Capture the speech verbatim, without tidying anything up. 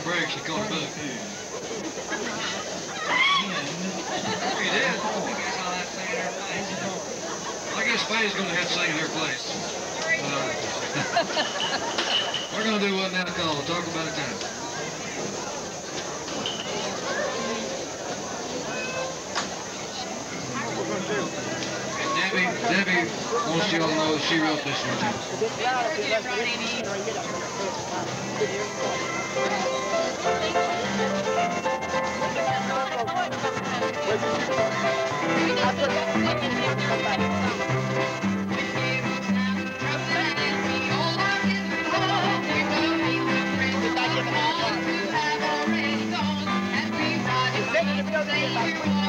take breaks, you go to bed. He did. I guess I'll have to stay in her place. I guess Faye's going to have to stay in her place. Uh, we're going to do what now called Talk About It Time. Debbie, Debbie wants you all to know she wrote this one. Thank you.